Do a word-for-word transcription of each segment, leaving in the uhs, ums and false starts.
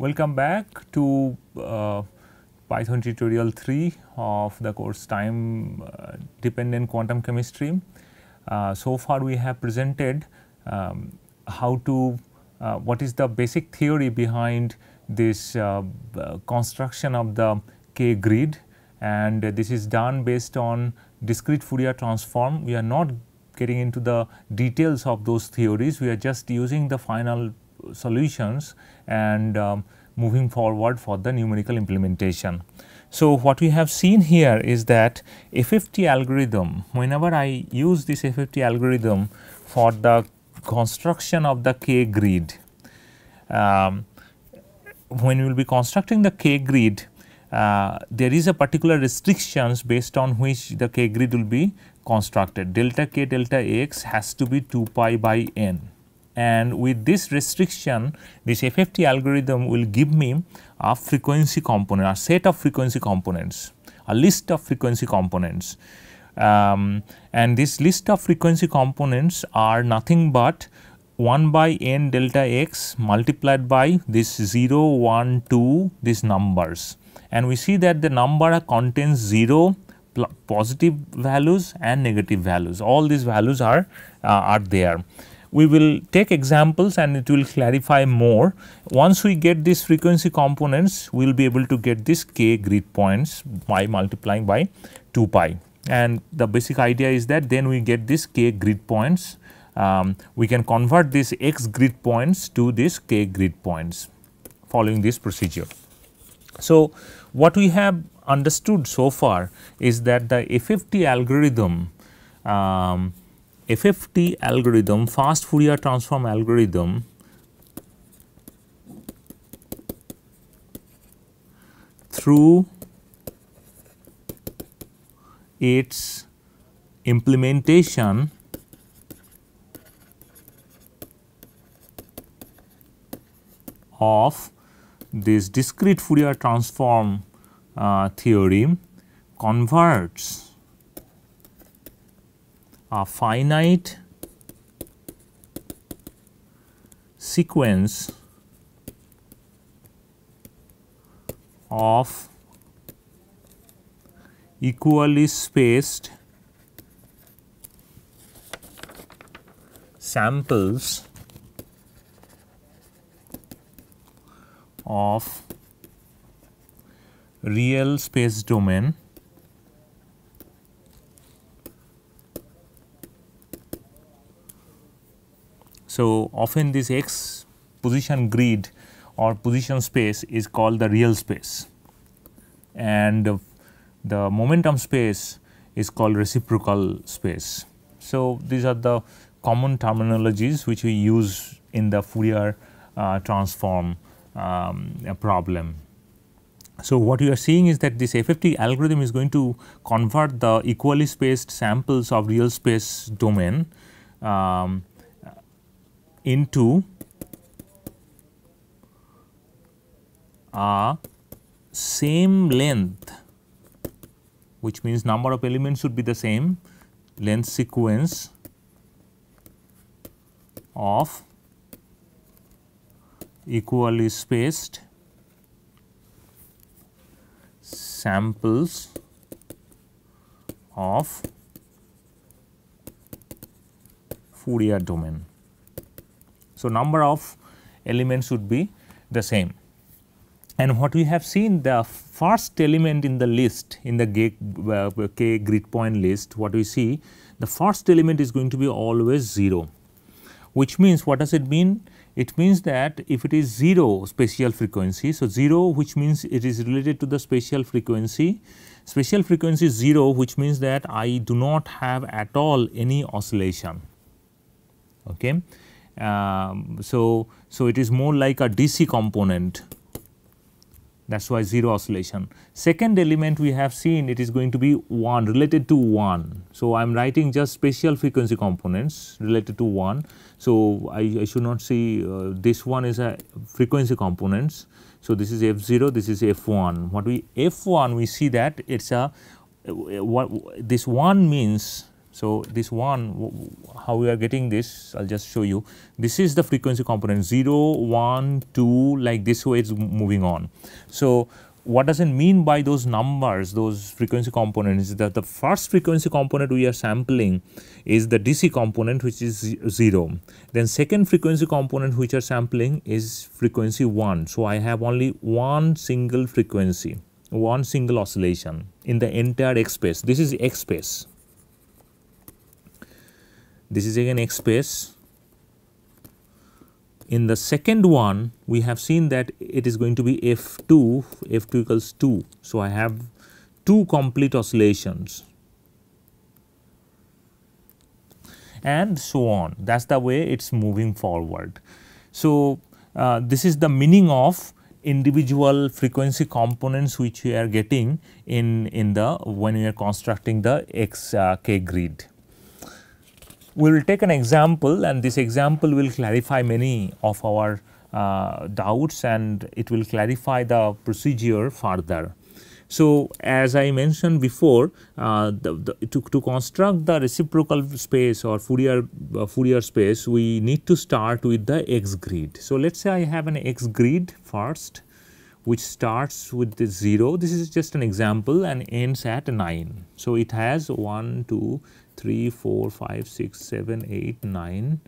Welcome back to uh, Python tutorial three of the course time uh, dependent quantum chemistry. Uh, so far we have presented um, how to uh, what is the basic theory behind this uh, uh, construction of the K grid, and uh, this is done based on discrete Fourier transform. We are not getting into the details of those theories, we are just using the final solutions and um, moving forward for the numerical implementation. So, what we have seen here is that F F T algorithm, whenever I use this F F T algorithm for the construction of the K grid, um, when we will be constructing the K grid, uh, there is a particular restrictions based on which the K grid will be constructed. Delta K delta X has to be two pi by n. And with this restriction, this F F T algorithm will give me a frequency component, a set of frequency components, a list of frequency components. Um, and this list of frequency components are nothing but one by n delta x multiplied by this zero, one, two, these numbers. And we see that the number contains zero, positive values and negative values. All these values are, uh, are there. We will take examples and it will clarify more. Once we get these frequency components, we will be able to get this K grid points by multiplying by two pi. And the basic idea is that then we get this K grid points. Um, we can convert these X grid points to this K grid points following this procedure. So, what we have understood so far is that the F F T algorithm um, F F T algorithm, fast Fourier transform algorithm, through its implementation of this discrete Fourier transform uh, theory converts a finite sequence of equally spaced samples of real space domain . So, often this X position grid or position space is called the real space, and the, the momentum space is called reciprocal space. So, these are the common terminologies which we use in the Fourier uh, transform um, problem. So, what you are seeing is that this F F T algorithm is going to convert the equally spaced samples of real space domain um, into a same length, which means number of elements should be the same, length sequence of equally spaced samples of Fourier domain. So, number of elements would be the same. And what we have seen, the first element in the list, in the K, uh, K grid point list, what we see, the first element is going to be always zero, which means what does it mean? It means that if it is zero spatial frequency, so zero which means it is related to the spatial frequency, spatial frequency is zero, which means that I do not have at all any oscillation. Okay. Um, so, so it is more like a D C component, that is why zero oscillation. Second element we have seen, it is going to be one, related to one. So, I am writing just spatial frequency components related to one. So, I, I should not see uh, this one is a frequency components. So, this is F zero, this is F one. What we F one we see that it is a uh, what this one means. So, this one, how we are getting this, I will just show you. This is the frequency component zero, one, two, like this way it is moving on. So, what does it mean by those numbers, those frequency components? That the first frequency component we are sampling is the D C component, which is zero. Then second frequency component which are sampling is frequency one. So, I have only one single frequency, one single oscillation in the entire X space. This is X space. This is again X space. In the second one, we have seen that it is going to be F two, F two equals two. So, I have two complete oscillations and so on. That is the way it is moving forward. So, uh, this is the meaning of individual frequency components which we are getting in, in the when we are constructing the X uh, K grid. We will take an example, and this example will clarify many of our uh, doubts, and it will clarify the procedure further. So, as I mentioned before, uh, the, the, to, to construct the reciprocal space or Fourier, uh, Fourier space, we need to start with the X grid. So, let us say I have an X grid first, which starts with the zero. This is just an example and ends at nine. So, it has one, two, three, four, five, six, seven, eight, nine,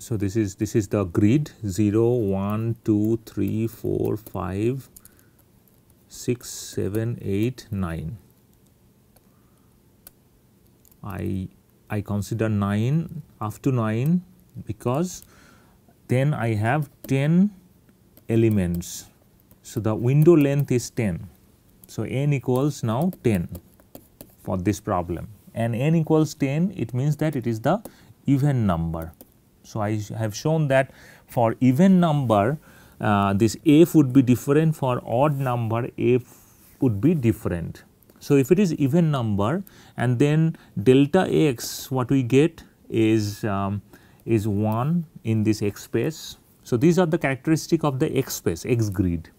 so this is this is the grid zero, one, two, three, four, five, six, seven, eight, nine. I I consider nine up to nine because then I have ten elements. So, the window length is ten. So, n equals now ten for this problem, and n equals ten, it means that it is the even number. So, I have shown that for even number uh, this f would be different, for odd number f would be different. So, if it is even number and then delta x what we get is, um, is one in this X space. So, these are the characteristic of the X space, X grid.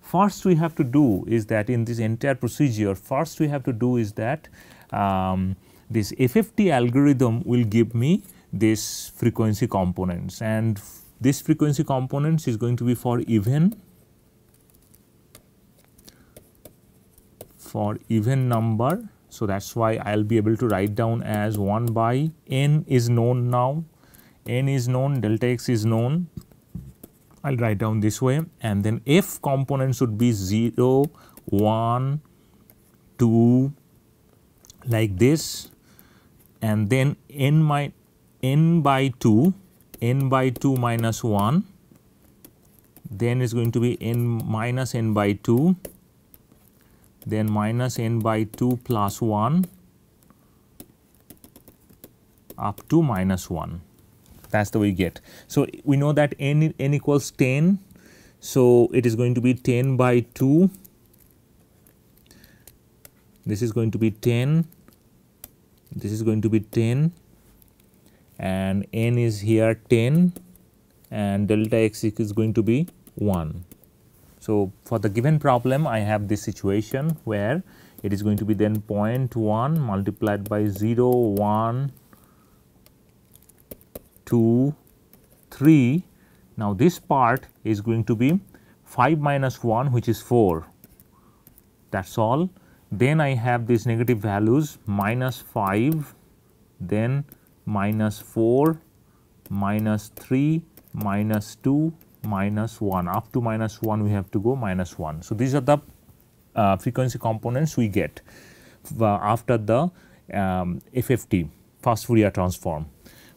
First we have to do is that in this entire procedure, first we have to do is that um, this F F T algorithm will give me this frequency components, and this frequency components is going to be for even, for even number. So, that is why I will be able to write down as one by n is known now, n is known, delta x is known. I will write down this way, and then f components would be zero, one, two like this, and then n, my, n by two, n by two minus one, then is going to be n minus n by two, then minus n by two plus one up to minus one. That is the way we get. So, we know that n, n equals ten. So, it is going to be ten by two. This is going to be ten. This is going to be ten. And n is here ten. And delta x is going to be one. So, for the given problem, I have this situation where it is going to be then zero point one multiplied by zero, one, two, three. Now, this part is going to be five minus one, which is four, that is all. Then I have these negative values minus five, then minus four, minus three, minus two, minus one, up to minus one we have to go minus one. So, these are the uh, frequency components we get uh, after the um, F F T, fast Fourier transform.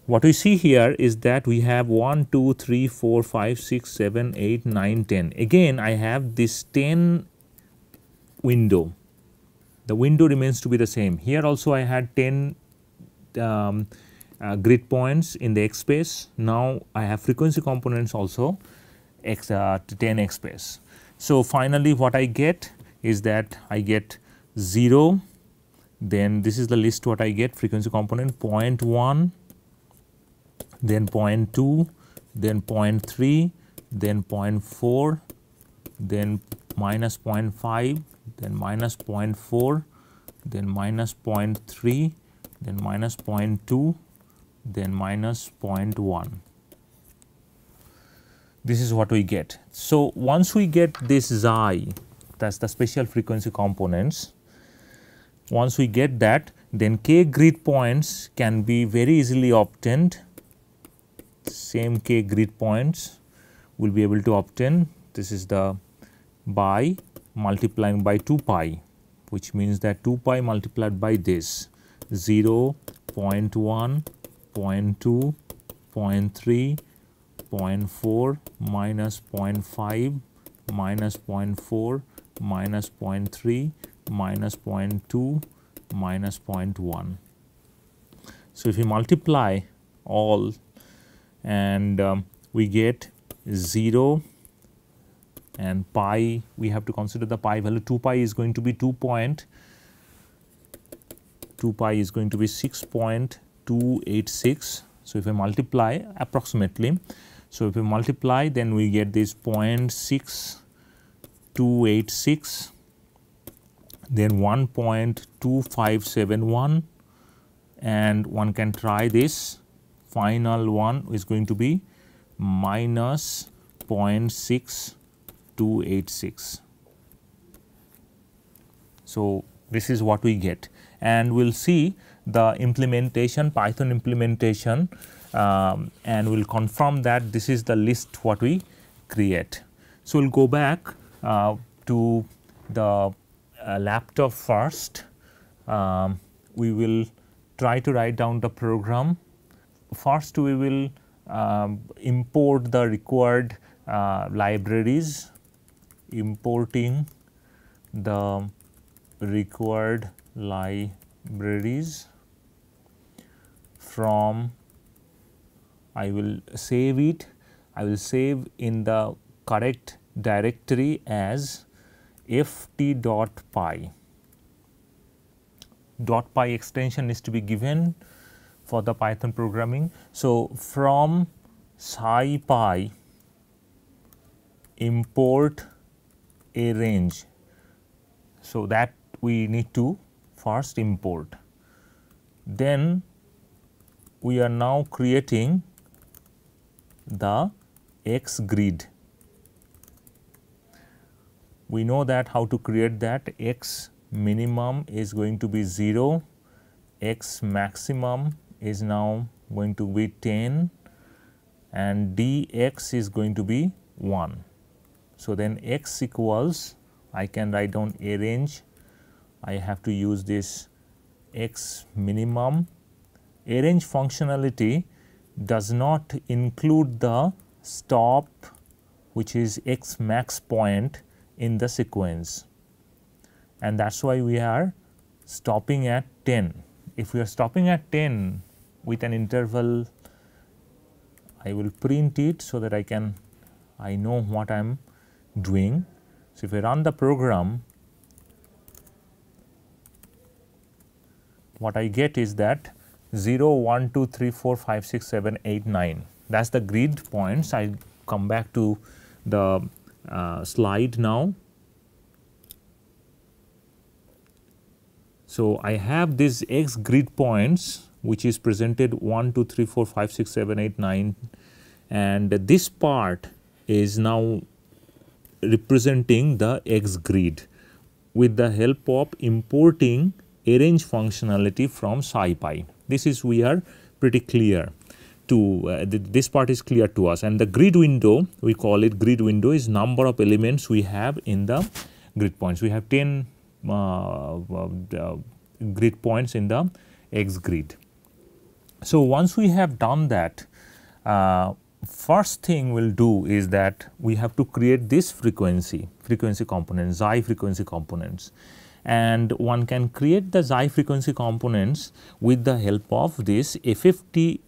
What we see here is that we have one, two, three, four, five, six, seven, eight, nine, ten. Again, I have this ten window. The window remains to be the same. Here also I had ten um, uh, grid points in the X space. Now I have frequency components also X uh, to ten X space. So finally what I get is that I get zero, then this is the list what I get, frequency component zero point one, then zero point two, then zero point three, then zero point four, then minus zero point five, then minus zero point four, then minus zero point three, then minus zero point two, then minus zero point one. This is what we get. So once we get this xi, that is the special frequency components, once we get that, then k grid points can be very easily obtained. Same k grid points will be able to obtain. This is the by multiplying by two pi, which means that two pi multiplied by this zero, zero point one, zero point two, zero point three, zero point four, minus zero point five, minus zero point four, minus zero point three, minus zero point two, minus zero point one. So, if you multiply all and um, we get zero and pi, we have to consider the pi value. Two pi is going to be two point two pi is going to be six point two eight six. So, if I multiply approximately, so if we multiply then we get this zero point six two eight six, then one point two five seven one, and one can try this. Final one is going to be minus zero point six two eight six. So, this is what we get, and we will see the implementation, Python implementation, um, and we will confirm that this is the list what we create. So, we will go back uh, to the uh, laptop first. Um, we will try to write down the program. First, we will um, import the required uh, libraries. Importing the required libraries from, I will save it, I will save in the correct directory as ft.py. .py extension is to be given for the Python programming. So, from SciPy import a range. So, that we need to first import. Then we are now creating the X grid. We know that how to create that. X minimum is going to be zero, X maximum is now going to be ten, and dx is going to be one. So, then x equals, I can write down a range, I have to use this x minimum. A range functionality does not include the stop, which is x max point in the sequence, and that is why we are stopping at ten. If we are stopping at ten with an interval, I will print it so that I can, I know what I am doing. So, if I run the program, what I get is that zero, one, two, three, four, five, six, seven, eight, nine. That is the grid points. I come back to the uh, slide now. So, I have this X grid points which is presented one, two, three, four, five, six, seven, eight, nine, and this part is now representing the X grid with the help of importing arrange functionality from SciPy. This is we are pretty clear. to uh, th this part is clear to us. And the grid window, we call it grid window, is number of elements we have in the grid points. We have ten uh, uh, grid points in the X grid. So once we have done that, uh, first thing we'll do is that we have to create this frequency frequency components, xi frequency components. And one can create the xi frequency components with the help of this F F T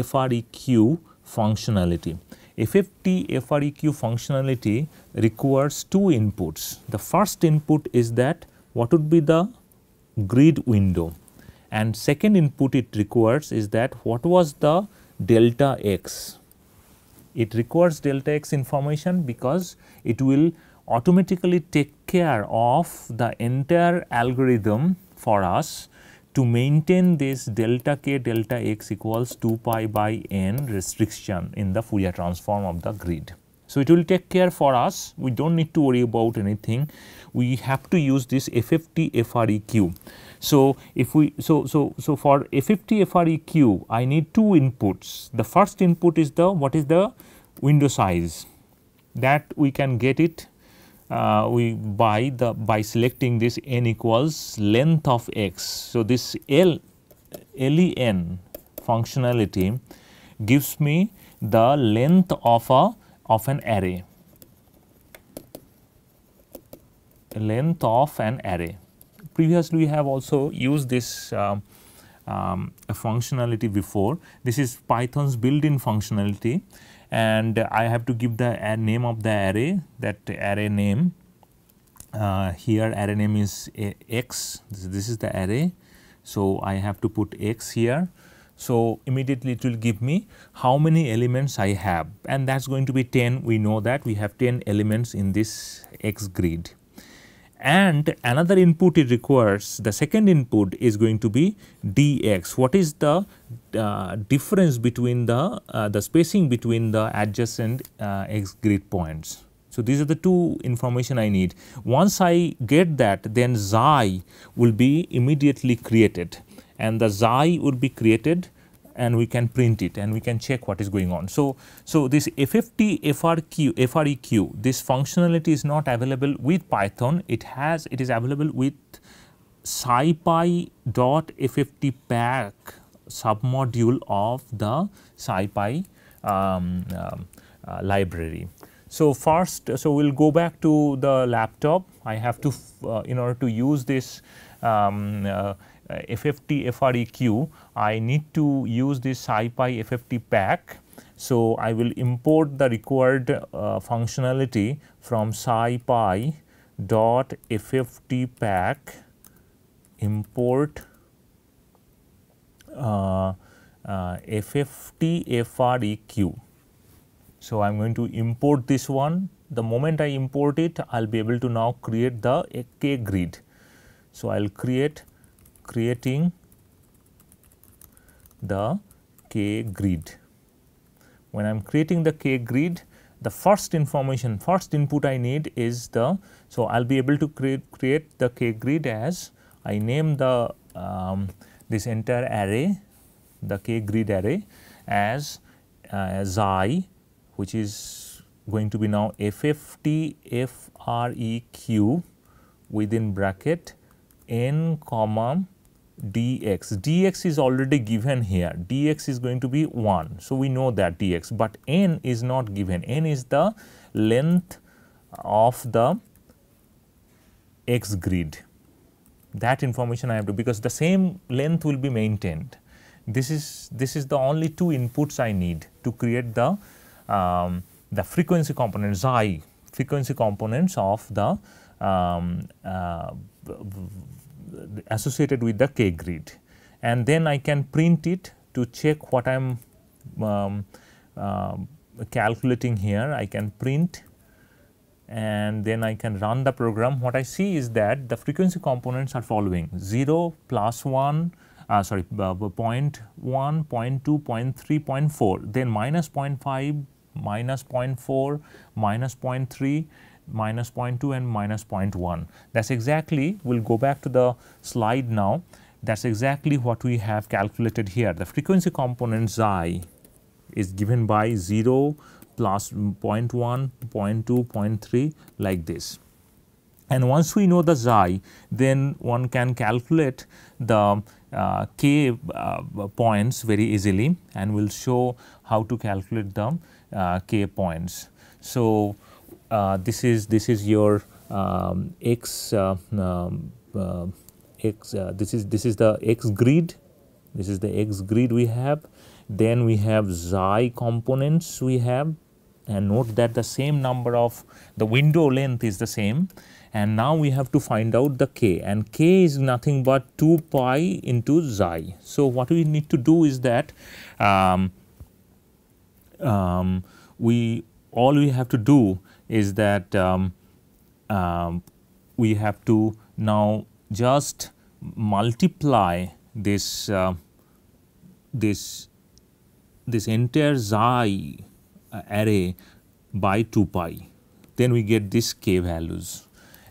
F R E Q functionality. F F T F R E Q functionality requires two inputs. The first input is that what would be the grid window, and second input it requires is that what was the delta X. It requires delta X information because it will automatically take care of the entire algorithm for us to maintain this delta K delta X equals two pi by n restriction in the Fourier transform of the grid. So it will take care for us. We don't need to worry about anything. We have to use this F F T F R E Q. So if we so so so for F F T F R E Q, I need two inputs. The first input is the what is the window size that we can get it. Uh, we by the by selecting this n equals length of x. So this L len functionality gives me the length of a of an array, length of an array. Previously we have also used this uh, um, functionality before. This is Python's built-in functionality. And I have to give the uh, name of the array, that array name, uh, here array name is a, x, this, this is the array. So I have to put x here. So immediately it will give me how many elements I have, and that is going to be ten. We know that we have ten elements in this X grid. And another input it requires, the second input is going to be dx. What is the uh, difference between the uh, the spacing between the adjacent uh, X grid points? So these are the two information I need. Once I get that, then xi will be immediately created, and the xi would be created, and we can print it and we can check what is going on. So, so this F F T F R Q, F R E Q, this functionality is not available with Python. It has, it is available with SciPy.F F T pack submodule of the SciPy um, uh, uh, library. So first, so we'll go back to the laptop. I have to, uh, in order to use this. Um, uh, Uh, F F T F R E Q, I need to use this SciPy F F T pack. So I will import the required uh, functionality from SciPy.F F T pack, import uh, uh, F F T F R E Q. So I am going to import this one. The moment I import it, I will be able to now create the K grid. So I will create creating the K grid. When I am creating the K grid, the first information, first input I need is the, so I will be able to create, create the K grid as I name the um, this entire array, the K grid array as uh, xi, which is going to be now F F T F R E Q within bracket n comma dx. Dx is already given here. Dx is going to be one. So we know that dx, but n is not given. N is the length of the X grid. That information I have to, because the same length will be maintained. This is this is the only two inputs I need to create the um, the frequency components, xi frequency components of the um, uh, associated with the K grid, and then I can print it to check what I am um, uh, calculating here. I can print and then I can run the program. What I see is that the frequency components are following zero, plus one, uh, sorry, uh, point one, point two, point three, point four, then minus point five, minus point four, minus point three, minus point two and minus point one. That's exactly, we'll go back to the slide now. That's exactly what we have calculated here. The frequency component xi is given by zero plus zero point one, zero point two, zero point three, like this. And once we know the xi, then one can calculate the uh, k uh, points very easily, and we will show how to calculate the uh, k points. So, uh, this is this is your um, x uh, um, uh, x uh, this is this is the x grid, this is the x grid we have. Then we have xi components we have, and note that the same number of the window length is the same. And now we have to find out the k, and k is nothing but two pi into xi. So, what we need to do is that um, um, we all we have to do is that um, um, we have to now just multiply this uh, this this entire xi uh, array by two pi, then we get this k values.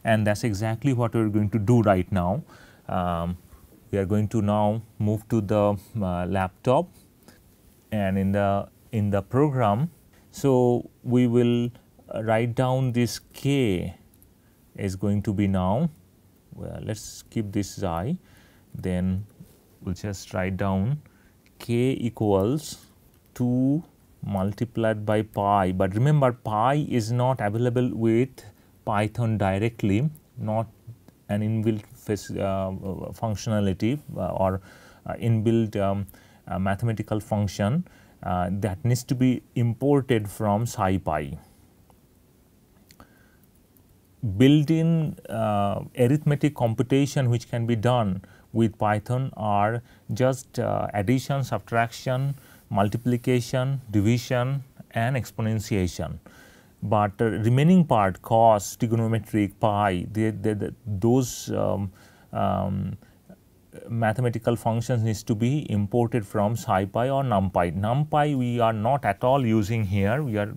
And that is exactly what we are going to do right now. Um, we are going to now move to the uh, laptop and in the in the program. So, we will write down this k is going to be now, well, let us keep this xi, then we will just write down k equals two multiplied by pi, but remember pi is not available with Python directly, not an inbuilt uh, functionality uh, or uh, inbuilt um, uh, mathematical function uh, that needs to be imported from SciPy. Built-in uh, arithmetic computation which can be done with Python are just uh, addition, subtraction, multiplication, division and exponentiation. But uh, remaining part, cos, trigonometric, pi, they, they, they, those um, um, mathematical functions needs to be imported from SciPy or NumPy. NumPy we are not at all using here, we are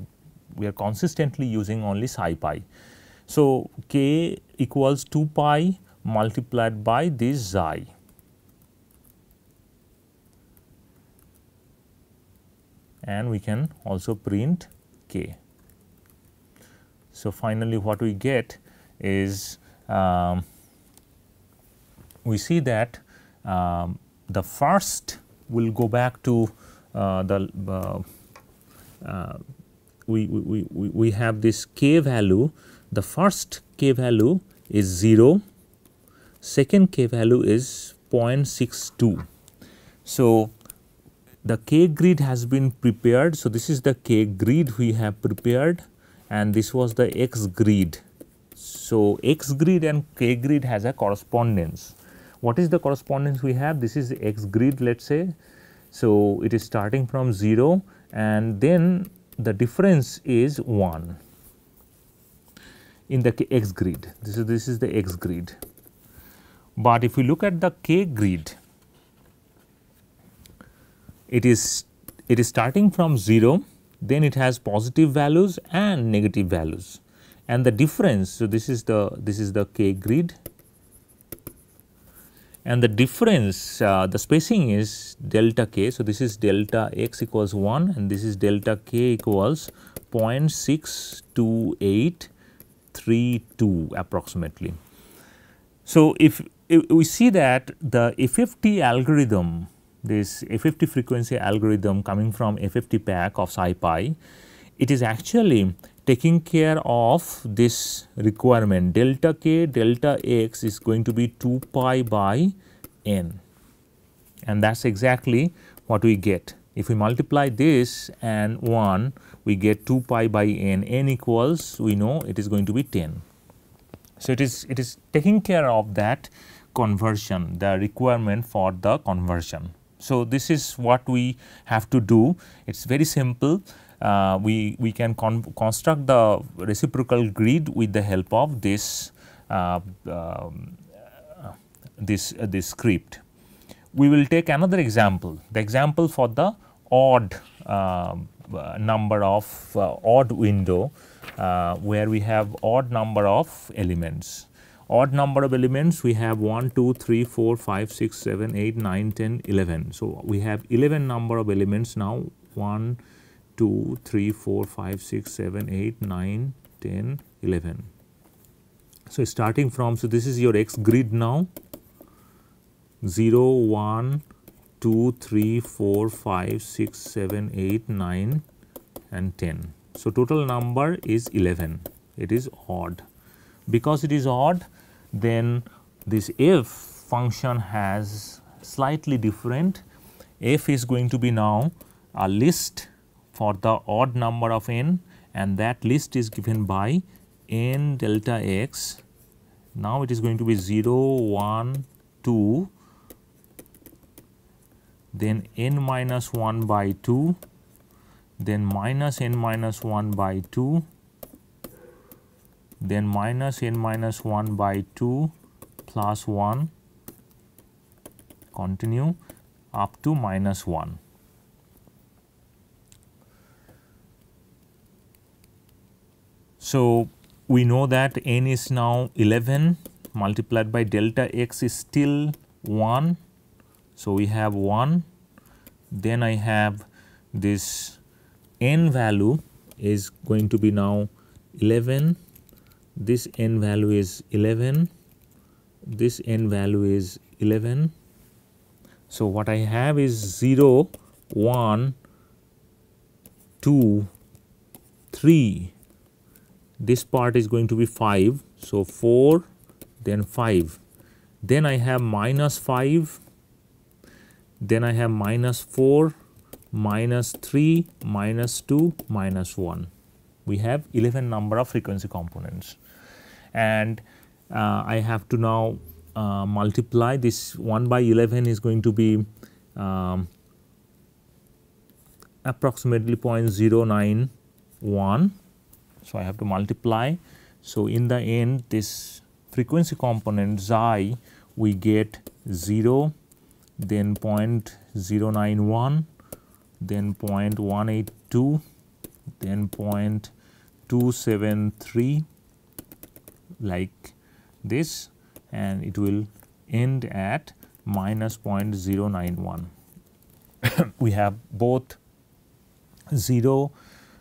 we are consistently using only SciPy. So, k equals two pi multiplied by this xi. And we can also print k. So, finally, what we get is um, we see that um, the first will go back to uh, the uh, uh, we, we, we, we have this k value, the first k value is zero, second k value is zero point six two. So, the k grid has been prepared. So, this is the k grid we have prepared. And this was the x grid. So, x grid and k grid has a correspondence. What is the correspondence we have? This is x grid, let us say. So, it is starting from zero and then the difference is one in the x grid. This is, this is the x grid. But if we look at the k grid, it is, it is starting from zero. Then it has positive values and negative values, and the difference. So, this is the this is the k grid, and the difference uh, the spacing is delta k. So, this is delta x equals one, and this is delta k equals zero point six two eight three two approximately. So, if, if we see that the F F T algorithm, this F F T frequency algorithm coming from F F T pack of SciPy, it is actually taking care of this requirement. Delta k delta x is going to be two pi by n, and that is exactly what we get. If we multiply this and one, we get two pi by n, n equals, we know it is going to be ten. So, it is, it is taking care of that conversion, the requirement for the conversion. So, this is what we have to do. It is very simple. Uh, we, we can con construct the reciprocal grid with the help of this, uh, um, this, uh, this script. We will take another example, the example for the odd uh, number of uh, odd window uh, where we have odd number of elements. odd number of elements, we have one, two, three, four, five, six, seven, eight, nine, ten, eleven. So we have eleven number of elements now, one, two, three, four, five, six, seven, eight, nine, ten, eleven. So starting from, so this is your X grid now, zero, one, two, three, four, five, six, seven, eight, nine and ten. So total number is eleven, it is odd. Because it is odd, then this f function has slightly different. F is going to be now a list for the odd number of n, and that list is given by n delta x. Now it is going to be zero, one, two, then n minus one by two, then minus n minus one by two, then minus n minus one by two plus one, continue up to minus one. So we know that n is now eleven multiplied by delta x is still one. So we have one, then I have this n value is going to be now eleven, this n value is eleven, this n value is eleven. So what I have is zero, one, two, three, this part is going to be five, so four, then five, then I have minus five, then I have minus four, minus three, minus two, minus one. We have eleven number of frequency components, and uh, I have to now uh, multiply this. One by eleven is going to be um, approximately zero point zero nine one. So I have to multiply. So in the end, this frequency component xi, we get zero, then zero point zero nine one, then zero point one eight two, then zero point two seven three, like this, and it will end at minus zero point zero nine one. We have both zero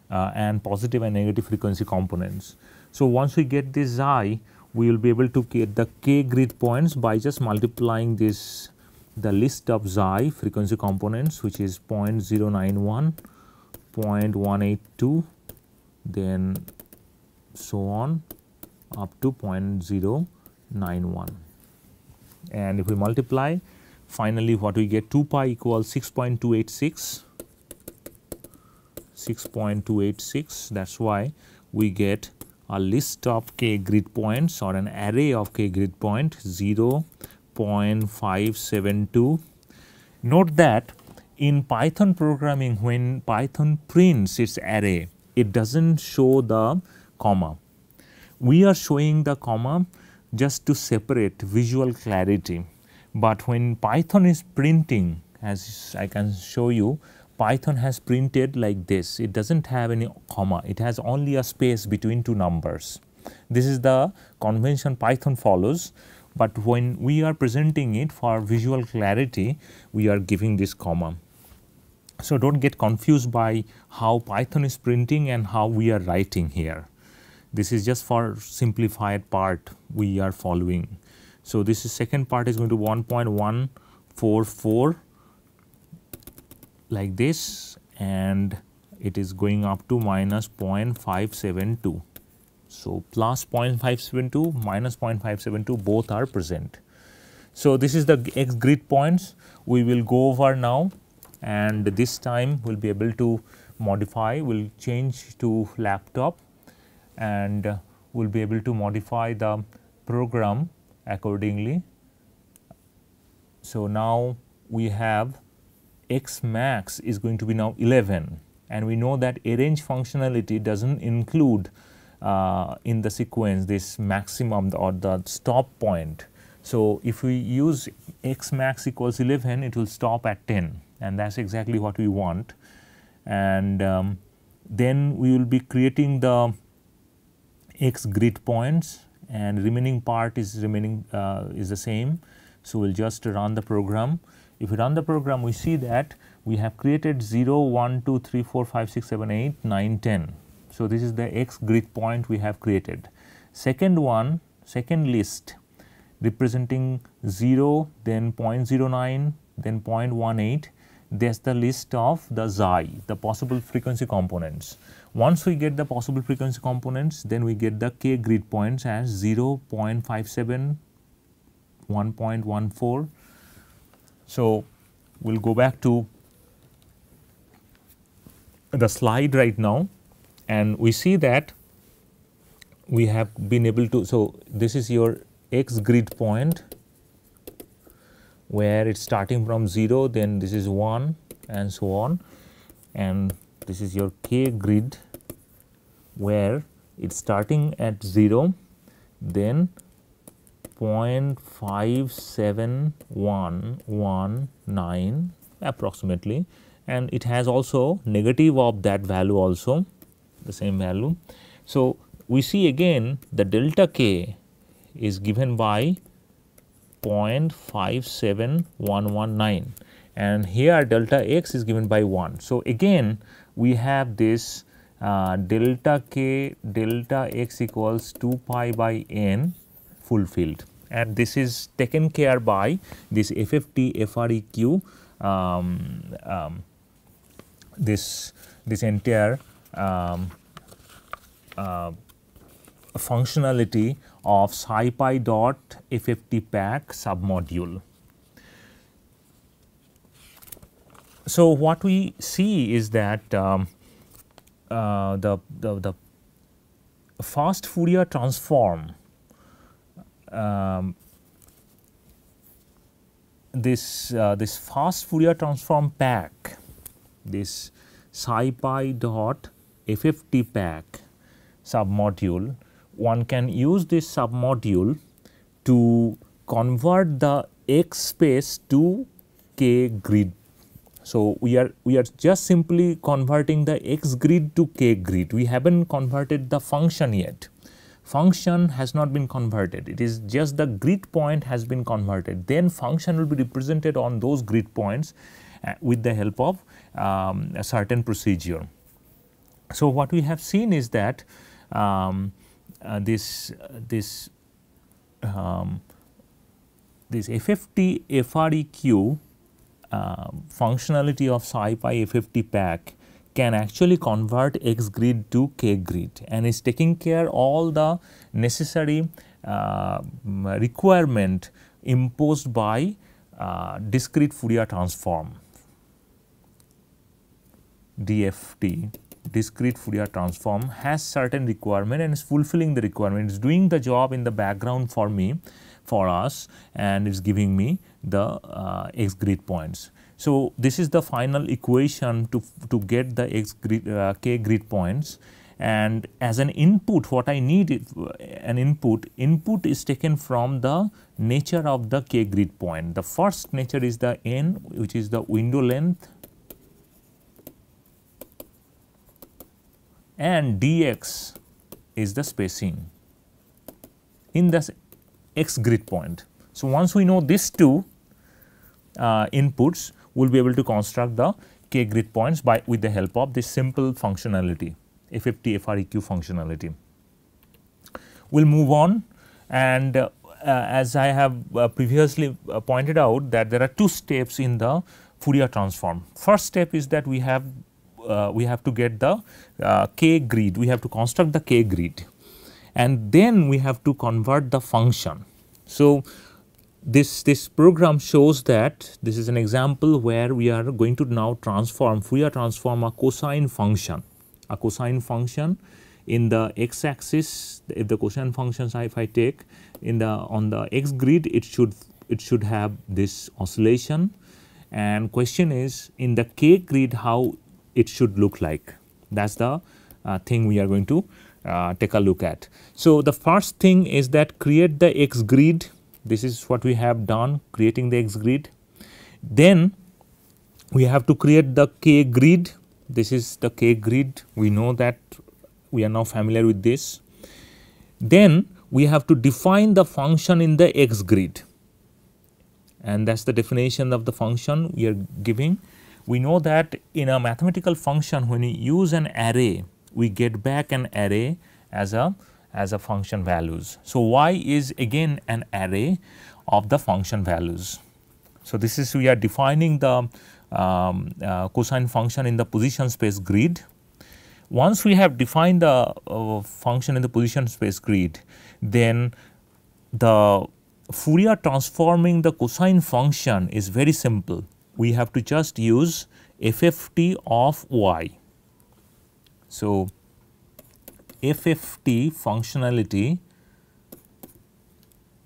uh, and positive and negative frequency components. So once we get this xi, we will be able to get the k grid points by just multiplying this, the list of xi frequency components, which is zero point zero nine one, zero point one eight two, then so on up to zero point zero nine one. And if we multiply, finally what we get, two pi equals six point two eight six, six point two eight six. That's why we get a list of k grid points, or an array of k grid point, zero point five seven two. Note that in Python programming, when Python prints its array, it doesn't show the comma. We are showing the comma just to separate visual clarity. But when Python is printing, as I can show you, Python has printed like this. It doesn't have any comma. It has only a space between two numbers. This is the convention Python follows. But when we are presenting it for visual clarity, we are giving this comma. So don't get confused by how Python is printing and how we are writing here. This is just for simplified part we are following. So this is second part is going to one point one four four, like this, and it is going up to minus zero point five seven two. So plus zero point five seven two, minus zero point five seven two, both are present. So this is the X grid points. We will go over now, and this time we'll be able to modify. We'll change to laptop, and we'll be able to modify the program accordingly. So now we have X max is going to be now eleven, and we know that arrange functionality doesn't include Uh, in the sequence this maximum or the stop point. So if we use X max equals eleven, it will stop at ten, and that's exactly what we want. And um, then we will be creating the X grid points, and remaining part is remaining uh, is the same. So we'll just run the program. If we run the program, we see that we have created zero, one, two, three, four, five, six, seven, eight, nine, ten. So this is the x grid point we have created. Second one, second list representing zero, then zero point zero nine, then zero point one eight. That's the list of the xi, the possible frequency components. Once we get the possible frequency components, then we get the k grid points as zero, zero point five seven, one point one four. So we'll go back to the slide right now, and we see that we have been able to, so this is your x grid point where it's starting from zero, then this is one and so on, and this is your k grid where it's starting at zero, then zero point five seven one one nine approximately, and it has also negative of that value also, the same value. So we see again the delta k is given by zero point five seven one one nine, and here delta x is given by one. So again we have this uh, delta k delta x equals two pi by n fulfilled, and this is taken care by this F F T F R E Q, um, um, this this entire um, uh, functionality of SciPy dot F F T pack submodule. So what we see is that um, uh, the, the the fast Fourier transform, Um, this uh, this fast Fourier transform pack, this SciPy dot F F T pack submodule, one can use this submodule to convert the X space to K grid. So we are we are just simply converting the X grid to K grid. We haven't converted the function yet. Function has not been converted, it is just the grid point has been converted, then function will be represented on those grid points uh, with the help of um, a certain procedure. So what we have seen is that um, uh, this uh, this um, this F F T F R E Q uh, functionality of SciPy F F T pack can actually convert X grid to K grid, and is taking care all the necessary uh, requirement imposed by uh, discrete Fourier transform, D F T, discrete Fourier transform has certain requirement and is fulfilling the requirement, is doing the job in the background for me, for us, and is giving me the uh, X grid points. So this is the final equation to, to get the X grid, uh, K grid points, and as an input what I need is an input, input is taken from the nature of the K grid point. The first nature is the N, which is the window length, and dx is the spacing in the X grid point. So once we know these two uh, inputs, we'll be able to construct the K grid points by with the help of this simple functionality, F F T F R E Q functionality. We'll move on, and uh, uh, as I have uh, previously uh, pointed out, that there are two steps in the Fourier transform. First step is that we have uh, we have to get the uh, K grid, we have to construct the K grid, and then we have to convert the function. So This, this program shows that this is an example where we are going to now transform, Fourier transform a cosine function, a cosine function in the X axis. If the cosine functions if I take in the on the X grid, it should it should have this oscillation, and question is in the K grid how it should look like. That's the uh, thing we are going to uh, take a look at. So the first thing is that create the X grid. This is what we have done, creating the X grid. Then we have to create the K grid. This is the K grid. We know that, we are now familiar with this. Then we have to define the function in the X grid, and that's the definition of the function we are giving. We know that in a mathematical function, when we use an array, we get back an array as a as a function values. So Y is again an array of the function values. So this is, we are defining the um, uh, cosine function in the position space grid. Once we have defined the uh, function in the position space grid, then the Fourier transforming the cosine function is very simple. We have to just use F F T of Y. So F F T functionality,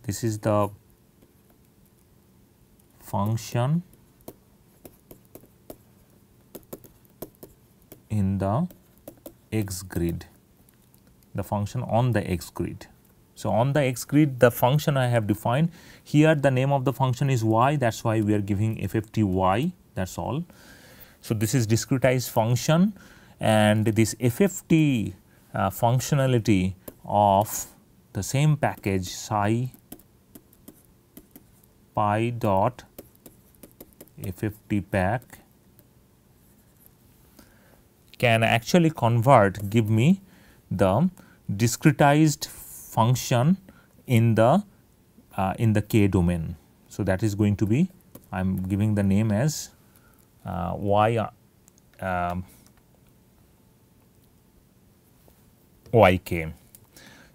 this is the function in the X grid, the function on the X grid. So on the X grid, the function I have defined here, the name of the function is Y, that is why we are giving F F T Y, that is all. So this is discretized function, and this F F T uh, functionality of the same package SciPy dot F F T pack can actually convert, give me the discretized function in the uh, in the K domain. So that is going to be, I am giving the name as uh, y uh, yk.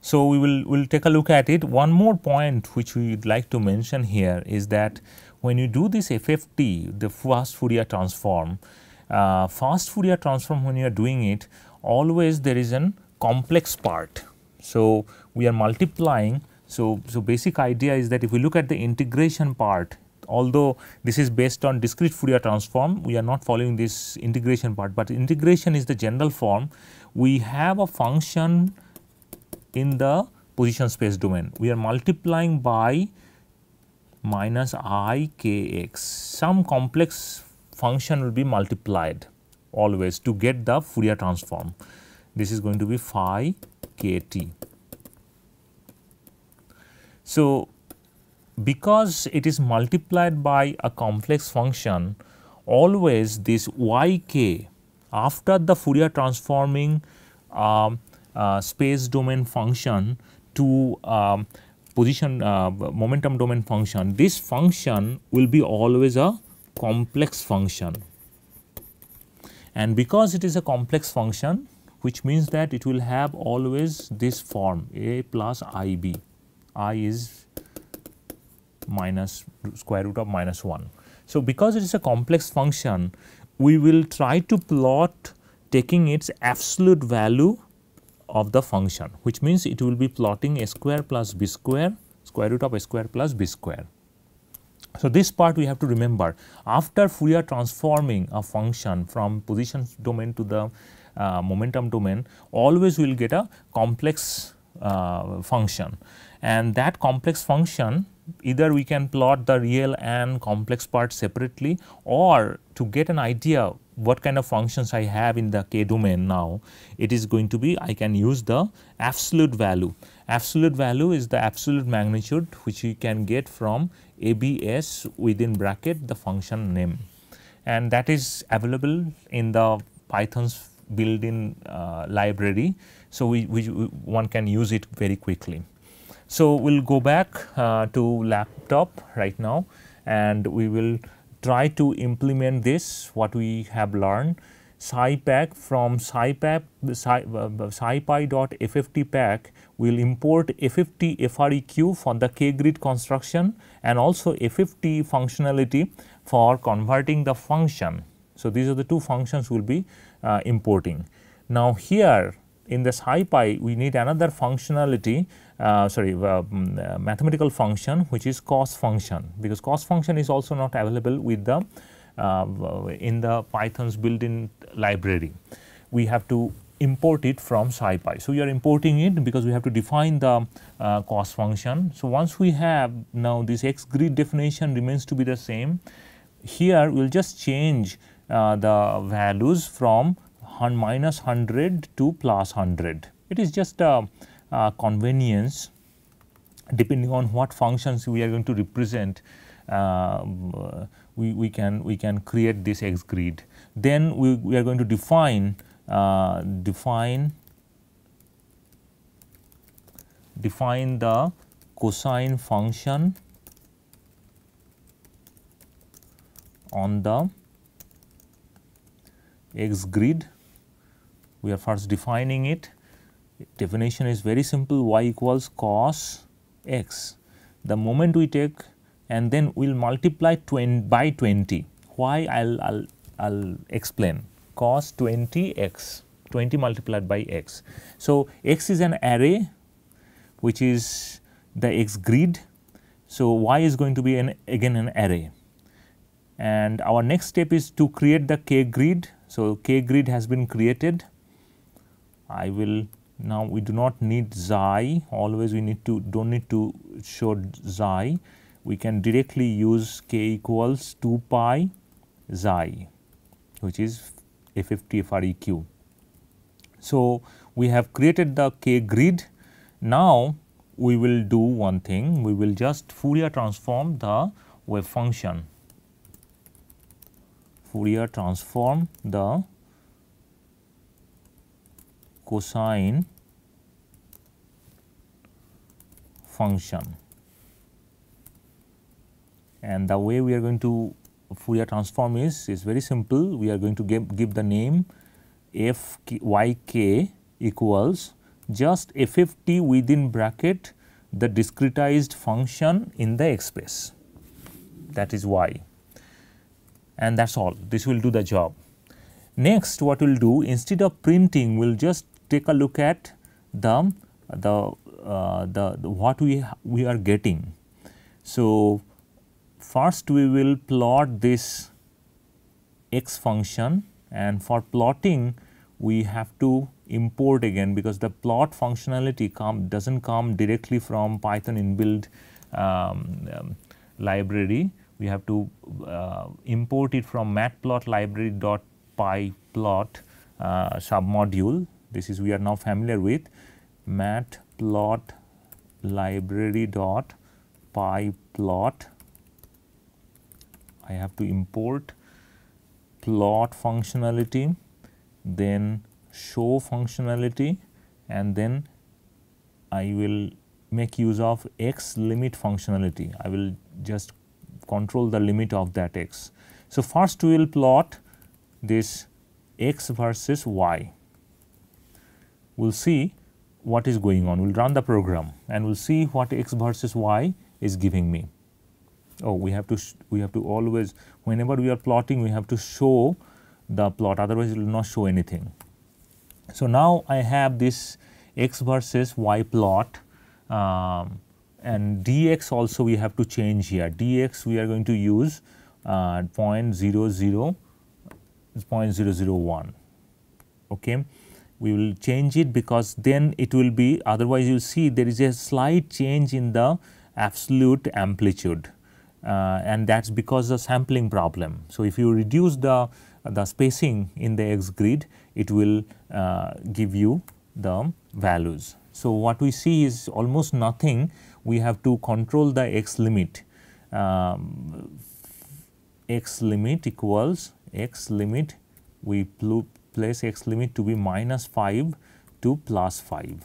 So we will will take a look at it. One more point which we would like to mention here is that when you do this F F T, the fast Fourier transform, Uh, fast Fourier transform, when you are doing it, always there is an complex part. So we are multiplying. So, so basic idea is that if we look at the integration part, although this is based on discrete Fourier transform, we are not following this integration part, but integration is the general form. We have a function in the position space domain. We are multiplying by minus I k x, some complex function will be multiplied always to get the Fourier transform. This is going to be phi k t. So because it is multiplied by a complex function, always this y k, after the Fourier transforming uh, uh, space domain function to uh, position uh, momentum domain function, this function will be always a complex function, and because it is a complex function, which means that it will have always this form a plus ib, I is minus square root of minus one. So because it is a complex function, we will try to plot taking its absolute value of the function, which means it will be plotting a square plus b square, square root of a square plus b square. So this part we have to remember. After Fourier transforming a function from position domain to the uh, momentum domain, always we will get a complex uh, function, and that complex function, either we can plot the real and complex part separately, or to get an idea what kind of functions I have in the K domain now, it is going to be, I can use the absolute value. Absolute value is the absolute magnitude which you can get from A B S within bracket the function name, and that is available in the Python's built-in uh, library. So we, we, one can use it very quickly. So we will go back uh, to laptop right now, and we will try to implement this, what we have learned, SciPack from SciPy, SciPy.F F T pack. We will import F F T F R E Q for the K grid construction, and also F F T functionality for converting the function. So these are the two functions we will be uh, importing. Now here in the SciPy, we need another functionality, uh, sorry, uh, mathematical function, which is cos function, because cos function is also not available with the uh, in the Python's built-in library. We have to import it from SciPy. So we are importing it because we have to define the uh, cos function. So once we have, now this X grid definition remains to be the same. Here we will just change uh, the values from minus one hundred to plus one hundred. It is just a, a convenience depending on what functions we are going to represent, uh, we, we can we can create this X grid. Then we, we are going to define uh, define define the cosine function on the X grid. We are first defining it. Definition is very simple, y equals cos x. The moment we take, and then we will multiply by twenty. Why? I will I'll, I'll explain. Cos twenty x, twenty multiplied by x. So, x is an array which is the X grid. So, y is going to be an again an array. And our next step is to create the K grid. So, K grid has been created. I will now we do not need xi, always we need to do not need to show xi. We can directly use K equals two pi xi, which is F F T F R E Q. So, we have created the K grid. Now, we will do one thing, we will just Fourier transform the wave function. Fourier transform the cosine function, and the way we are going to Fourier transform is, is very simple. We are going to give, give the name f y k equals just F F T within bracket the discretized function in the X space, that is y. And that is all, this will do the job. Next, what we will do, instead of printing, we will just take a look at the, the, uh, the, the what we, we are getting. So, first we will plot this X function, and for plotting we have to import again, because the plot functionality come, does not come directly from Python inbuilt um, um, library. We have to uh, import it from matplotlib.py plot uh, submodule. This is we are now familiar with, matplotlib.py plot. I have to import plot functionality, then show functionality, and then I will make use of X limit functionality. I will just control the limit of that X. So, first we will plot this X versus Y. We will see what is going on. We will run the program and we will see what X versus Y is giving me. Oh, we have to, we have to always, whenever we are plotting, we have to show the plot, otherwise it will not show anything. So, now I have this X versus Y plot. Um, And dx also we have to change here. Dx we are going to use uh, zero point zero zero, zero point zero zero one. Okay, we will change it, because then it will be, otherwise you will see there is a slight change in the absolute amplitude, uh, and that's because the sampling problem. So if you reduce the the spacing in the X grid, it will uh, give you the values. So what we see is almost nothing. We have to control the X limit, um, X limit equals X limit, we place X limit to be minus five to plus five.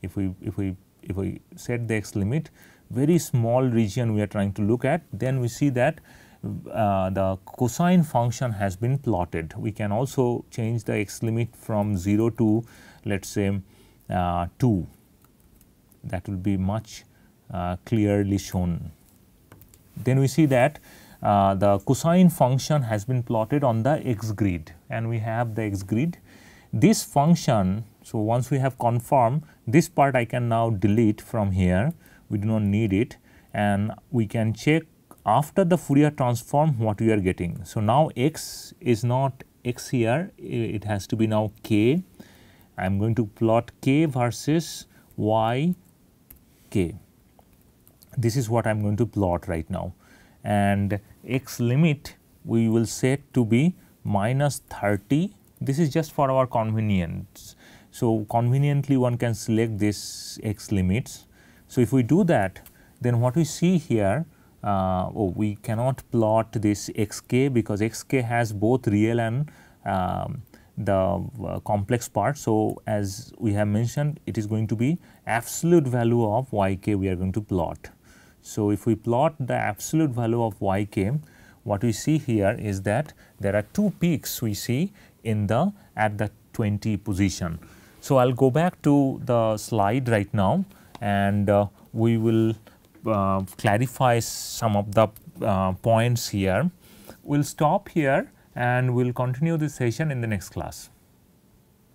If we, if we, if we set the X limit, very small region we are trying to look at, then we see that uh, the cosine function has been plotted. We can also change the X limit from zero to, let us say, uh, two. That will be much uh, clearly shown. Then we see that uh, the cosine function has been plotted on the X grid, and we have the X grid. This function, so once we have confirmed this part, I can now delete from here, we do not need it, and we can check after the Fourier transform what we are getting. So now X is not X here, it has to be now K. I am going to plot K versus Y K. This is what I am going to plot right now, and X limit we will set to be minus thirty. This is just for our convenience. So, conveniently one can select this X limits. So, if we do that, then what we see here, uh, oh, we cannot plot this xk because xk has both real and um, the uh, complex part. So, as we have mentioned, it is going to be absolute value of yk we are going to plot. So, if we plot the absolute value of yk, what we see here is that there are two peaks we see in the at the twenty position. So, I will go back to the slide right now and uh, we will uh, clarify some of the uh, points here. We will stop here and we will continue this session in the next class.